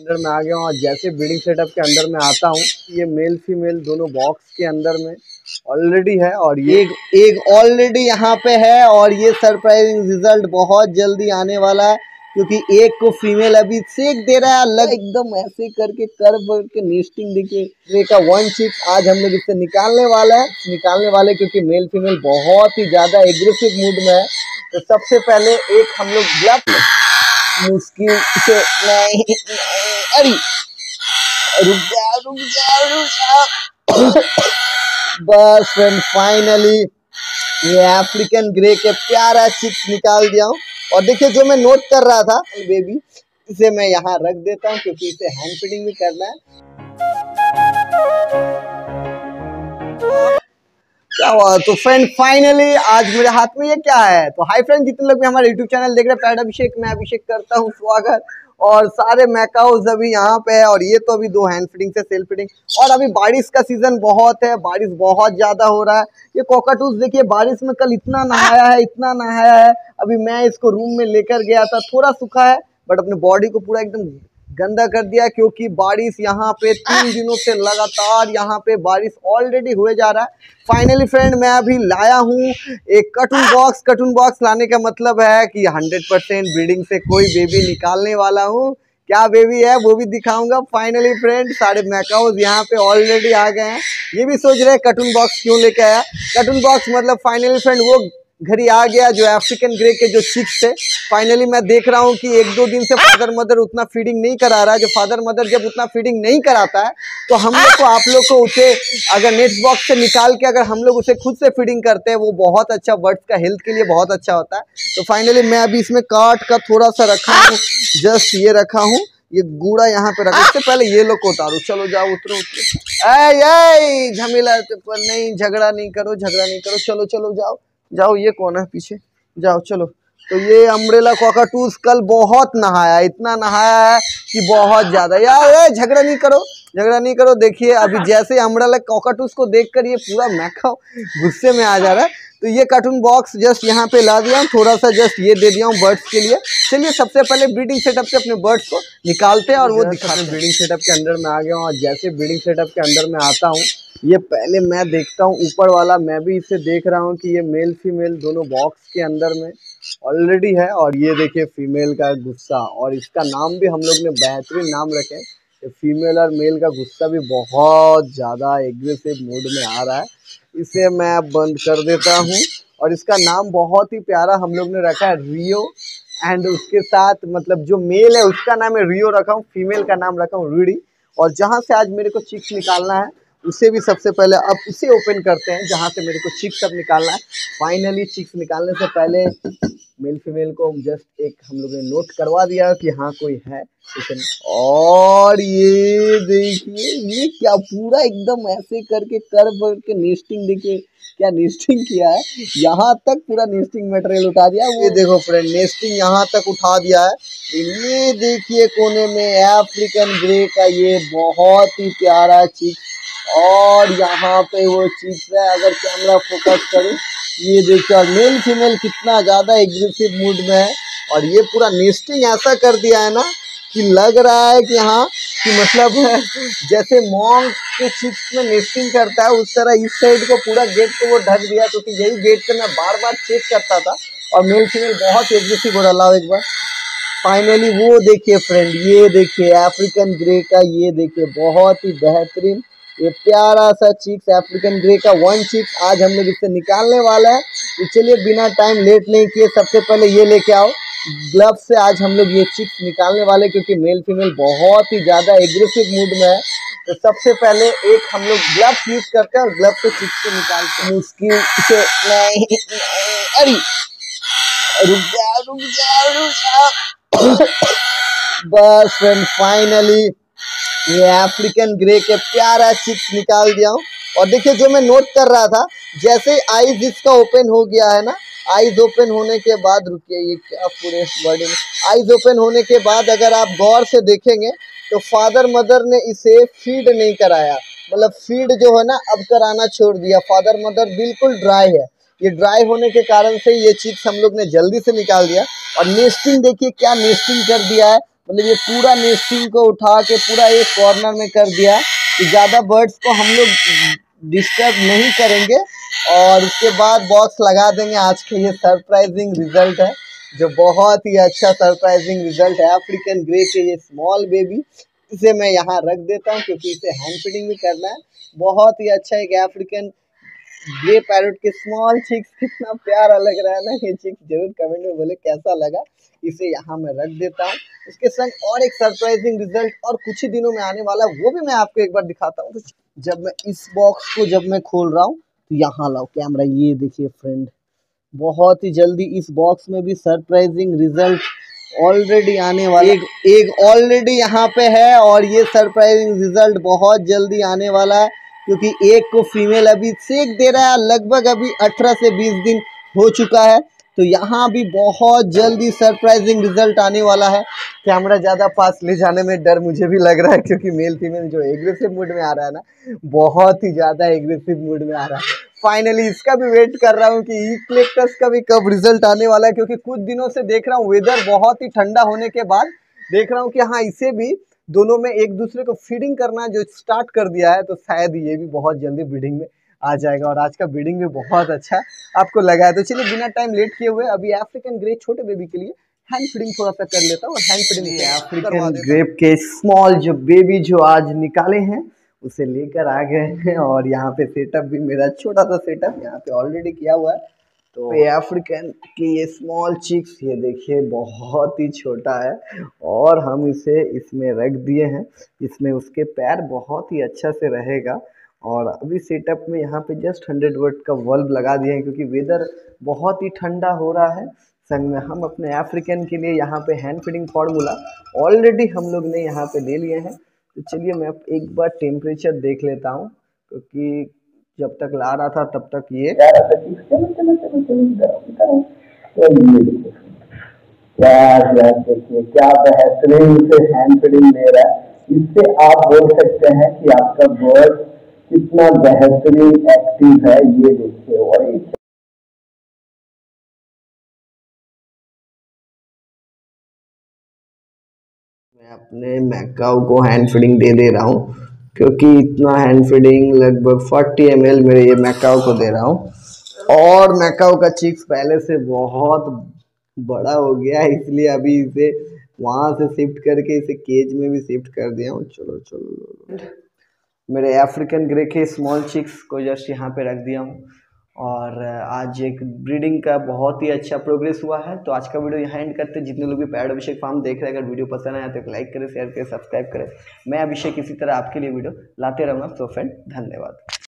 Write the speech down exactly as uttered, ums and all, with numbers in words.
अंदर में आ गया हूँ। जैसे ब्रीडिंग सेटअप के अंदर में आता हूँ, ये मेल फीमेल दोनों बॉक्स के अंदर में ऑलरेडी है और ये एक ऑलरेडी यहाँ पे है और ये सरप्राइजिंग रिजल्ट बहुत जल्दी आने वाला है क्योंकि एक को फीमेल अभी सेक दे रहा है अलग एकदम ऐसे करके कर्व के नेस्टिंग देखिए का वन चिक आज हम लोग इससे निकालने वाला है निकालने वाले क्योंकि मेल फीमेल बहुत ही ज़्यादा एग्रेसिव मूड में है। तो सबसे पहले एक हम लोग ग्लव मुश्किल से नहीं, नहीं अरे रुक जा रुक जा रुक जा बस फ्रेंड फाइनली ये अफ्रीकन ग्रे के प्यारा चिक्स निकाल दिया हूँ। और देखिए जो मैं नोट कर रहा था बेबी इसे मैं यहाँ रख देता हूँ क्योंकि इसे हैंड फीडिंग भी करना है। क्या हुआ? तो फ्रेंड फाइनली आज मेरे हाथ में ये क्या है। तो हाय फ्रेंड, जितने लोग भी हमारे यूट्यूब चैनल देख रहे हैं पैरट अभिषेक, मैं अभिषेक करता हूँ स्वागत। और सारे मैकाउज अभी यहाँ पे है और ये तो अभी दो हैंड फीडिंग से सेल्फ फीडिंग और अभी बारिश का सीजन बहुत है, बारिश बहुत ज़्यादा हो रहा है। ये कॉकाटूज देखिए बारिश में कल इतना नहाया है इतना नहाया है। अभी मैं इसको रूम में लेकर गया था, थोड़ा सूखा है बट अपने बॉडी को पूरा एकदम गंदा कर दिया क्योंकि बारिश यहाँ पे तीन दिनों से लगातार यहाँ पे बारिश ऑलरेडी हुए जा रहा है। फाइनली फ्रेंड मैं अभी लाया हूँ एक कार्टून बॉक्स। कार्टून बॉक्स लाने का मतलब है कि हंड्रेड परसेंट ब्रीडिंग से कोई बेबी निकालने वाला हूँ। क्या बेबी है वो भी दिखाऊंगा। फाइनली फ्रेंड सारे मैकाउज यहाँ पे ऑलरेडी आ गए हैं। ये भी सोच रहे हैं कार्टून बॉक्स क्यों लेके आया। कार्टून बॉक्स मतलब फाइनली फ्रेंड वो घड़ी आ गया जो अफ्रीकन ग्रे के जो चिक्स थे। फाइनली मैं देख रहा हूँ कि एक दो दिन से फादर मदर उतना फीडिंग नहीं करा रहा है। जो फादर मदर जब उतना फीडिंग नहीं कराता है तो हम लोग को आप लोग को उसे अगर नेट बॉक्स से निकाल के अगर हम लोग उसे खुद से फीडिंग करते हैं वो बहुत अच्छा बर्ड्स का हेल्थ के लिए बहुत अच्छा होता है। तो फाइनली मैं अभी इसमें काट का थोड़ा सा रखा हूँ, जस्ट ये रखा हूँ, ये गूड़ा यहाँ पे रखा। इससे पहले ये लोग को उतारो, चलो जाओ उतरो उतरो, झमेला नहीं, झगड़ा नहीं करो झगड़ा नहीं करो चलो चलो जाओ जाओ। ये कौन है पीछे? जाओ चलो। तो ये अम्ब्रेला कॉकाटूज कल बहुत नहाया, इतना नहाया है कि बहुत ज्यादा। यार झगड़ा नहीं करो झगड़ा नहीं करो। देखिए अभी जैसे अम्ब्रेला कॉकाटूज को देखकर ये पूरा मैकाओ गुस्से में आ जा रहा है। तो ये कार्टून बॉक्स जस्ट यहाँ पे ला दिया हूँ, थोड़ा सा जस्ट ये दे दिया हूँ बर्ड्स के लिए। चलिए सबसे पहले ब्रीडिंग सेटअप से अपने बर्ड्स को निकालते हैं और वो दिखाते हैं। ब्रीडिंग सेटअप के अंदर में आ गया हूँ और जैसे ब्रीडिंग सेटअप के अंदर में आता हूँ ये पहले मैं देखता हूँ ऊपर वाला। मैं भी इसे देख रहा हूँ कि ये मेल फीमेल दोनों बॉक्स के अंदर में ऑलरेडी है और ये देखिए फीमेल का गुस्सा। और इसका नाम भी हम लोग ने बेहतरीन नाम रखे। फीमेल और मेल का गुस्सा भी बहुत ज़्यादा एग्रेसिव मूड में आ रहा है। इसे मैं बंद कर देता हूँ और इसका नाम बहुत ही प्यारा हम लोग ने रखा है रियो। एंड उसके साथ मतलब जो मेल है उसका नाम है रियो रखा हूँ, फीमेल का नाम रखा हूँ रूडी। और जहाँ से आज मेरे को चिक्स निकालना है उसे भी सबसे पहले अब उसे ओपन करते हैं जहाँ से मेरे को चिक्स अब निकालना है। फाइनली चिक्स निकालने से पहले मेल फीमेल को जस्ट एक हम लोग ने नोट करवा दिया कि हाँ कोई है। और ये देखिए ये क्या पूरा एकदम ऐसे करके कर्व के नेस्टिंग देखिए क्या नेस्टिंग किया है। यहाँ तक पूरा नेस्टिंग मटेरियल उठा दिया। ये देखो फ्रेंड नेस्टिंग यहाँ तक उठा दिया है। ये देखिए कोने में अफ्रीकन ग्रे का ये बहुत ही प्यारा चिक्स और यहाँ पे वो चिक्स है। अगर कैमरा फोकस करें ये देखिए और मेल फीमेल कितना ज़्यादा एग्रेसिव मूड में है। और ये पूरा नेस्टिंग ऐसा कर दिया है ना कि लग रहा है कि हाँ कि मतलब जैसे मॉन्ग के चिक्स में नेस्टिंग करता है उस तरह इस साइड को पूरा गेट को वो ढक दिया क्योंकि तो यही गेट से मैं बार बार चेक करता था। और मेल फीमेल बहुत एग्रेसिव हो रहा एक बार। फाइनली वो देखिए फ्रेंड ये देखिए अफ्रीकन ग्रे का ये देखिए बहुत ही बेहतरीन ये प्यारा सा चिक्स अफ्रीकन ग्रे का वन चिक्स आज हम लोग इससे निकालने वाला है। तो चलिए बिना टाइम लेट नहीं किए सबसे पहले ये लेके आओ ग्लव से आज हम लोग ये चिक्स निकालने वाले क्योंकि मेल फीमेल बहुत ही ज़्यादा एग्रेसिव मूड में है। तो सबसे पहले एक हम लोग ग्लव्स यूज करते हैं और ग्लव से चिक्स को निकालते हैं मुश्किल से नहीं, नहीं अरे रुक जा रुक जा रुक जा बस फ्रेंड फाइनली ये अफ्रीकन ग्रे के प्यारा चिक्स निकाल दिया हूँ। और देखिए जो मैं नोट कर रहा था जैसे आइज इसका ओपन हो गया है ना, आइज ओपन होने के बाद रुकिए ये क्या पूरे बॉडी में आइज ओपन होने के बाद अगर आप गौर से देखेंगे तो फादर मदर ने इसे फीड नहीं कराया, मतलब फीड जो है ना अब कराना छोड़ दिया। फादर मदर बिल्कुल ड्राई है। ये ड्राई होने के कारण से ये चिक्स हम लोग ने जल्दी से निकाल दिया। और नेस्टिंग देखिए क्या नेस्टिंग कर दिया है, मतलब ये पूरा नेस्टिंग को उठा के पूरा एक कॉर्नर में कर दिया कि ज़्यादा बर्ड्स को हम लोग डिस्टर्ब नहीं करेंगे। और उसके बाद बॉक्स लगा देंगे। आज के ये सरप्राइजिंग रिजल्ट है, जो बहुत ही अच्छा सरप्राइजिंग रिजल्ट है अफ्रीकन ग्रे के। ये स्मॉल बेबी इसे मैं यहाँ रख देता हूँ क्योंकि इसे हैंड फीडिंग भी करना है। बहुत ही अच्छा एक अफ्रीकन ग्रे पैरोट के स्मॉल चिक्स, कितना प्यारा लग रहा है ना ये चिक्स। जरूर कमेंट में बोले कैसा लगा। इसे यहाँ मैं रख देता हूँ। इसके संग और एक सरप्राइजिंग रिजल्ट और कुछ ही दिनों में आने वाला है, वो भी मैं आपको एक बार दिखाता हूँ। तो जब मैं इस बॉक्स को जब मैं खोल रहा हूँ तो यहाँ लाओ कैमरा, ये देखिए फ्रेंड, बहुत ही जल्दी इस बॉक्स में भी सरप्राइजिंग रिजल्ट ऑलरेडी आने वाला। एक एक ऑलरेडी यहाँ पे है और ये सरप्राइजिंग रिजल्ट बहुत जल्दी आने वाला है, क्योंकि एक को फीमेल अभी सेक दे रहा है। लगभग अभी अठारह से बीस दिन हो चुका है, तो यहाँ भी बहुत जल्दी सरप्राइजिंग रिजल्ट आने वाला है। कैमरा ज़्यादा पास ले जाने में डर मुझे भी लग रहा है, क्योंकि मेल फीमेल जो एग्रेसिव मूड में आ रहा है ना, बहुत ही ज़्यादा एग्रेसिव मूड में आ रहा है। फाइनली इसका भी वेट कर रहा हूँ कि ईक्लेक्टस का भी कब रिजल्ट आने वाला है, क्योंकि कुछ दिनों से देख रहा हूँ वेदर बहुत ही ठंडा होने के बाद देख रहा हूँ कि हाँ, इसे भी दोनों में एक दूसरे को फीडिंग करना जो स्टार्ट कर दिया है, तो शायद ये भी बहुत जल्दी ब्रीडिंग में आ जाएगा। और आज का ब्रीडिंग भी बहुत अच्छा आपको लगा है। तो चलिए बिना टाइम लेट किए हुए अभी अफ्रीकन ग्रे छोटे बेबी के लिए हैंड फीडिंग थोड़ा सा कर लेता हूँ। और हैंड फीडिंग अफ्रीकन ग्रे के स्मॉल जो बेबी जो आज निकाले हैं उसे लेकर आ गए हैं। और यहाँ पे सेटअप भी मेरा छोटा सा सेटअप यहाँ पे ऑलरेडी किया हुआ है। तो ये अफ्रीकन की ये स्मॉल चिक्स, ये देखिए बहुत ही छोटा है और हम इसे इसमें रख दिए हैं। इसमें उसके पैर बहुत ही अच्छा से रहेगा। और अभी सेटअप में यहाँ पे जस्ट हंड्रेड वाट का बल्ब लगा दिए हैं, क्योंकि वेदर बहुत ही ठंडा हो रहा है। संग में हम अपने अफ्रीकन के लिए यहाँ पे हैंड फीडिंग फार्मूला ऑलरेडी हम लोग ने यहाँ पे ले लिए हैं। तो चलिए मैं एक बार टेम्परेचर देख लेता हूँ, क्योंकि जब तक ला रहा था तब तक ये क्या बेहतरीन से हैंड फीडिंग ले रहा है। इससे आप बोल सकते हैं कि आपका बर्ड कितना बेहतरीन एक्टिव है, ये देखिए। और मैं अपने मैकाओ को हैंड फीडिंग दे दे रहा हूँ, क्योंकि इतना हैंड फीडिंग लगभग चालीस एम एल मेरे ये मैकाओ को दे रहा हूँ। और मैकाओ का चिक्स पहले से बहुत बड़ा हो गया है, इसलिए अभी इसे वहाँ से शिफ्ट करके इसे केज में भी शिफ्ट कर दिया हूँ। चलो चलो मेरे अफ्रीकन ग्रे के स्मॉल चिक्स को जस्ट यहाँ पे रख दिया हूँ। और आज एक ब्रीडिंग का बहुत ही अच्छा प्रोग्रेस हुआ है। तो आज का वीडियो यहाँ एंड करते हैं। जितने लोग भी पैरट अभिषेक फार्म देख रहे हैं, अगर वीडियो पसंद आया तो लाइक करें, शेयर करें, सब्सक्राइब करें। मैं अभिषेक इसी तरह आपके लिए वीडियो लाते रहूँगा। सो फ्रेंड, धन्यवाद।